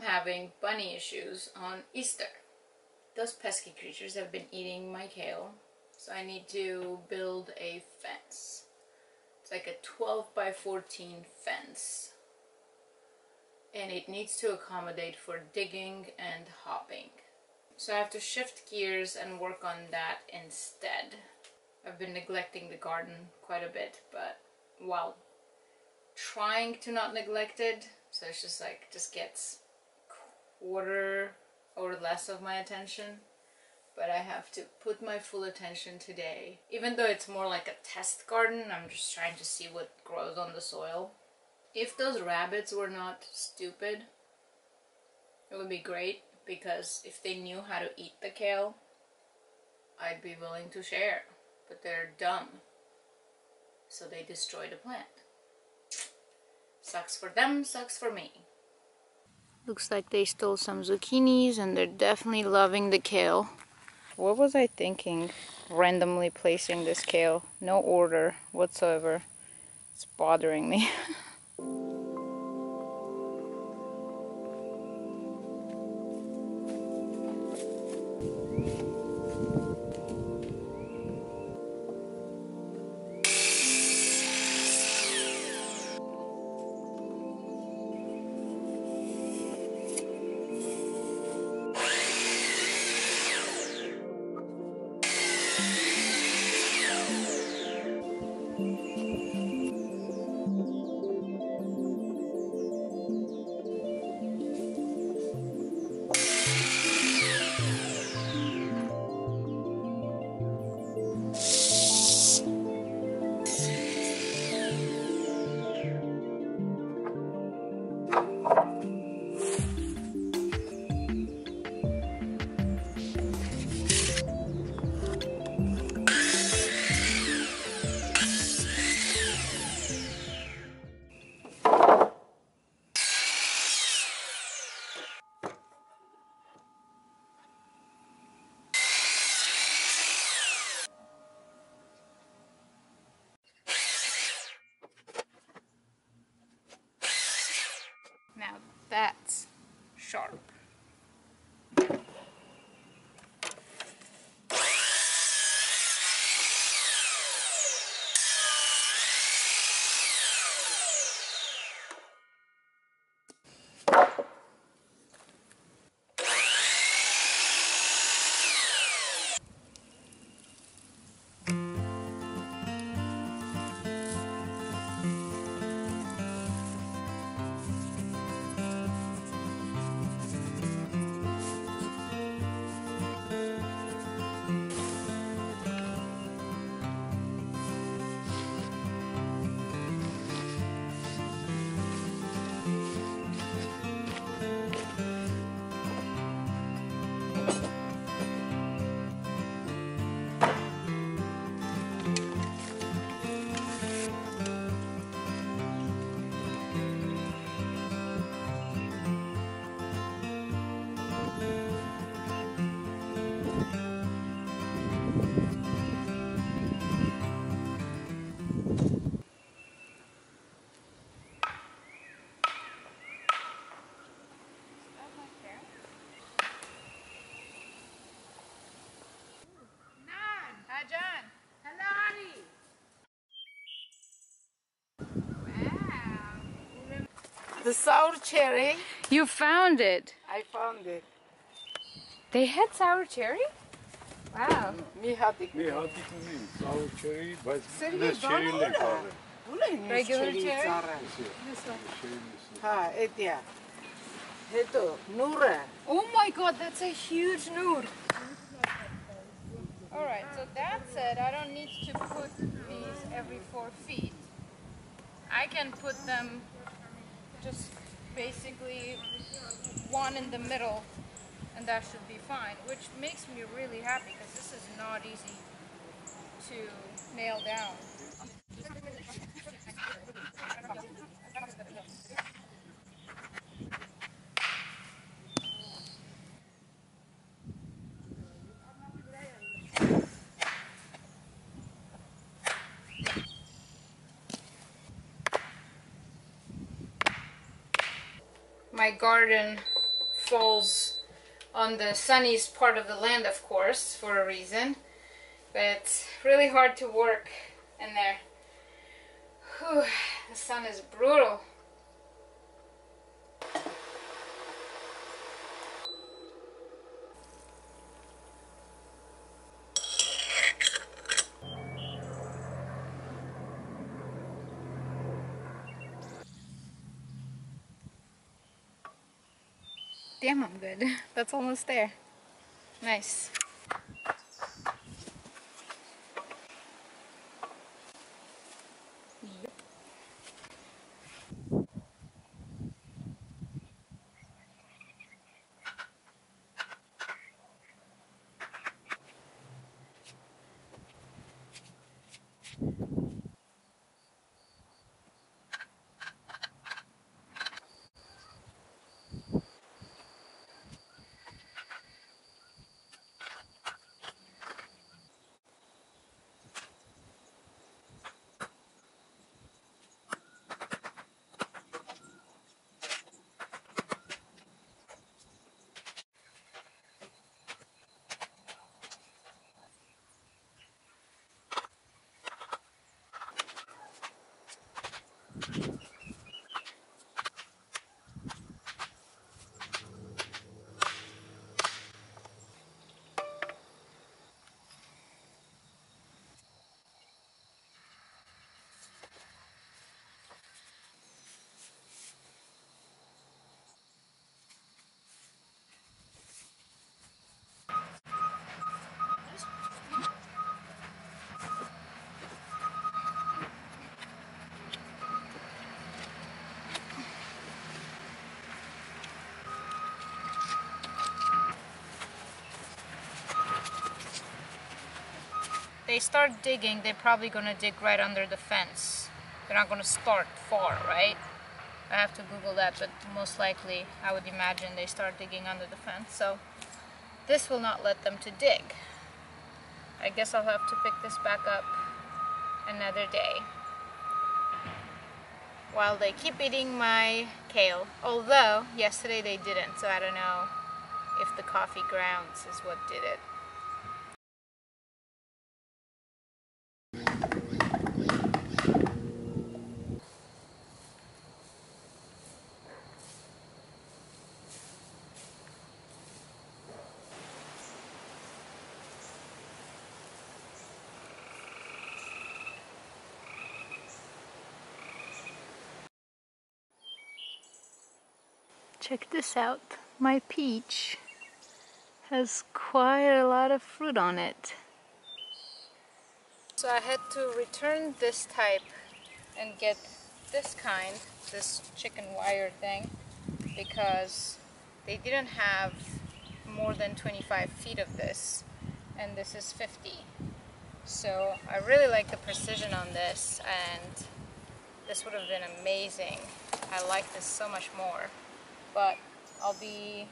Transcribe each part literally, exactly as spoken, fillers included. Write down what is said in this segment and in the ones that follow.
I'm having bunny issues on Easter. Those pesky creatures have been eating my kale, so I need to build a fence. It's like a twelve by fourteen fence, and it needs to accommodate for digging and hopping. So I have to shift gears and work on that instead. I've been neglecting the garden quite a bit, but while trying to not neglect it, so it's just like, just gets quarter or less of my attention. But I have to put my full attention today. Even though it's more like a test garden, I'm just trying to see what grows on the soil. If those rabbits were not stupid, it would be great, because if they knew how to eat the kale, I'd be willing to share. But they're dumb, so they destroy the plant. Sucks for them, sucks for me. Looks like they stole some zucchinis and they're definitely loving the kale. What was I thinking randomly placing this kale? No order whatsoever. It's bothering me. Now that's sharp. The sour cherry. You found it. I found it. They had sour cherry? Wow. Me had it. Me had it. Sour cherry, but this cherry they call it. Regular cherry. This one. Ha, it yeah. Heto Noora. Oh my God, that's a huge noor. All right, so that's it. I don't need to put these every four feet. I can put them. Just basically one in the middle, and that should be fine, which makes me really happy because this is not easy to nail down. My garden falls on the sunniest part of the land, of course, for a reason. But it's really hard to work in there. Whew, the sun is brutal. Damn, I'm good. That's almost there. Nice. They start digging, they're probably gonna dig right under the fence. They're not gonna start far, right? I have to Google that, but most likely I would imagine they start digging under the fence. So this will not let them to dig. I guess I'll have to pick this back up another day while they keep eating my kale. Although yesterday they didn't, so I don't know if the coffee grounds is what did it. Check this out, my peach has quite a lot of fruit on it. So I had to return this type and get this kind, this chicken wire thing, because they didn't have more than twenty-five feet of this, and this is fifty. So I really like the precision on this, and this would have been amazing. I like this so much more. But I'll be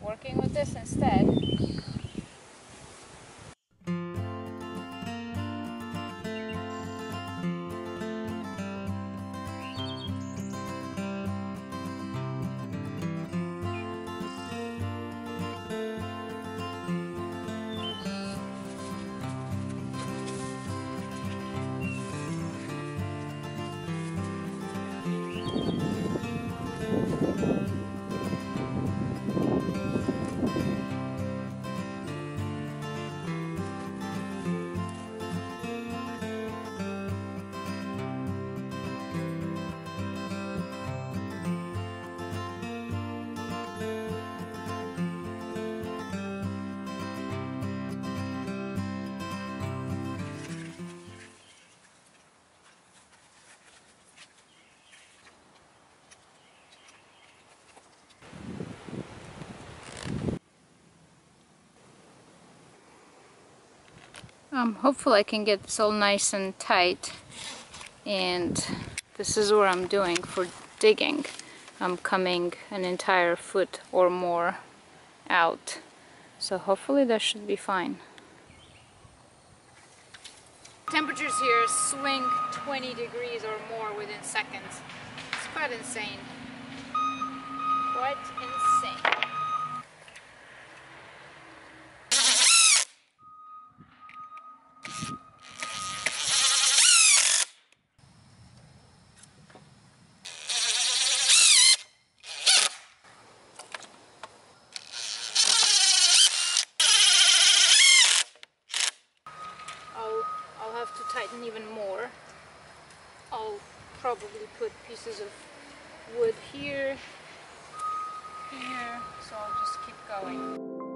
working with this instead. Um, hopefully I can get this all nice and tight, and this is what I'm doing for digging. I'm coming an entire foot or more out, so hopefully that should be fine. Temperatures here swing twenty degrees or more within seconds. It's quite insane. Quite insane. have to tighten even more. I'll probably put pieces of wood here, here, so I'll just keep going.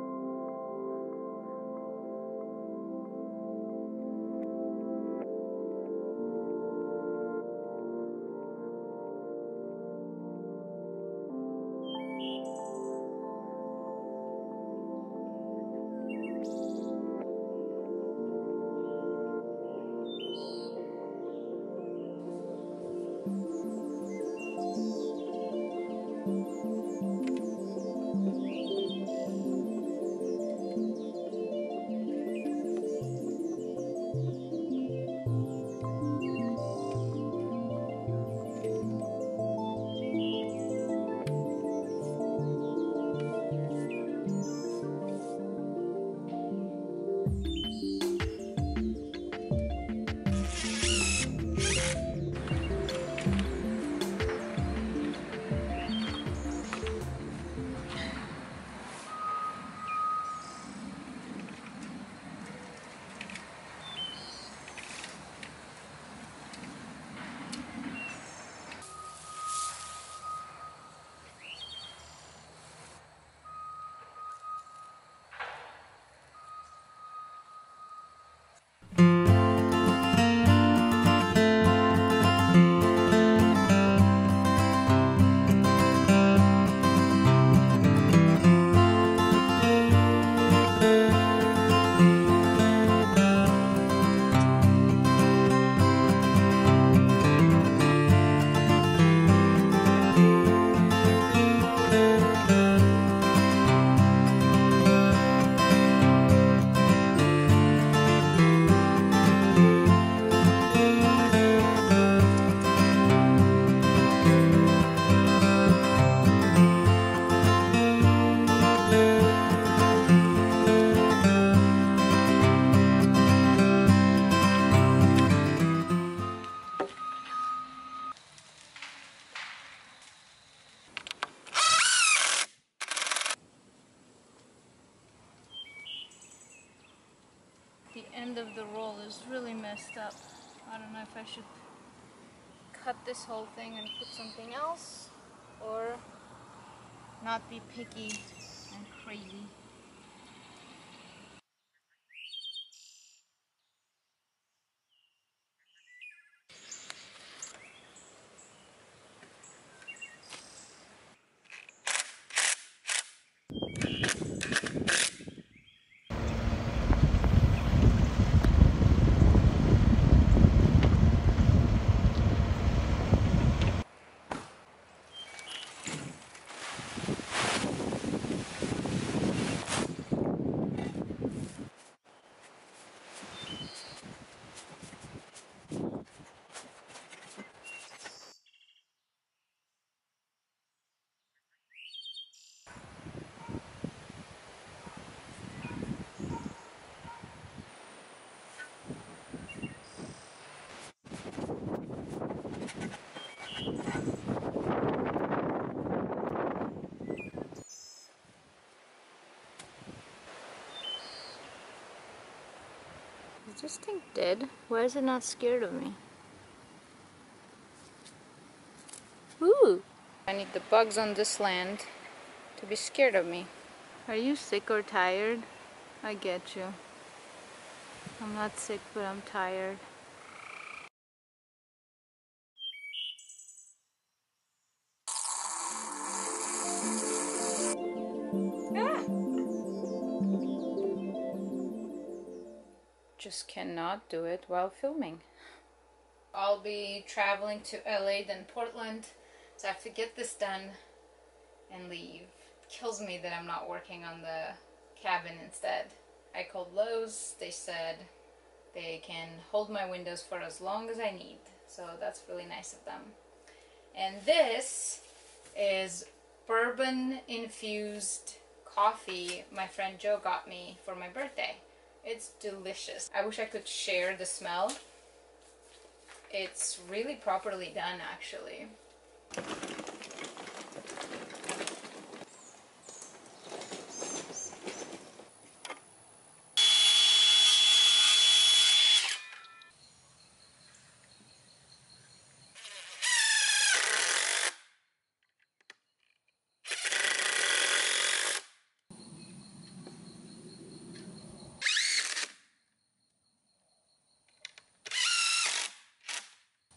The end of the roll is really messed up. I don't know if I should cut this whole thing and put something else, or not be picky and crazy. Is this thing dead? Why is it not scared of me? Ooh! I need the bugs on this land to be scared of me. Are you sick or tired? I get you. I'm not sick, but I'm tired. Just cannot do it while filming. I'll be traveling to L A, then Portland, so I have to get this done and leave. It kills me that I'm not working on the cabin instead. I called Lowe's. They said they can hold my windows for as long as I need, so that's really nice of them. And this is bourbon infused coffee my friend Joe got me for my birthday. It's delicious. I wish I could share the smell. It's really properly done, actually.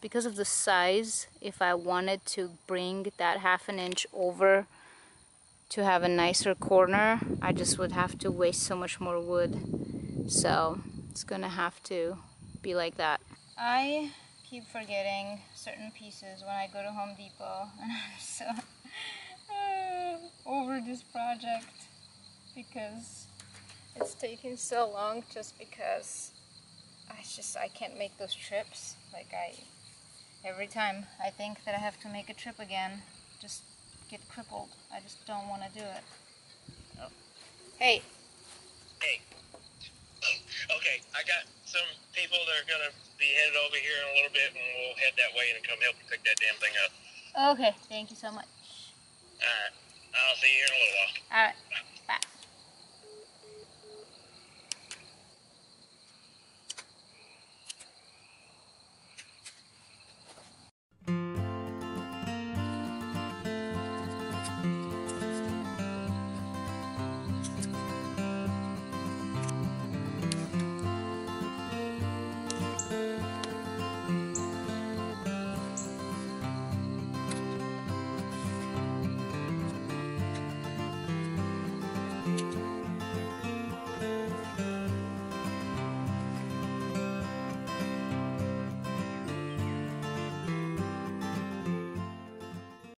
because of the size, if I wanted to bring that half an inch over to have a nicer corner, I just would have to waste so much more wood. So it's gonna have to be like that. I keep forgetting certain pieces when I go to Home Depot, and I'm so over this project because it's taking so long, just because I just I can't make those trips. Like I every time I think that I have to make a trip again, just get crippled. I just don't want to do it. Oh. Hey. Hey. Okay, I got some people that are gonna be headed over here in a little bit, and we'll head that way and come help you pick that damn thing up. Okay, thank you so much. All right, I'll see you here in a little while. All right.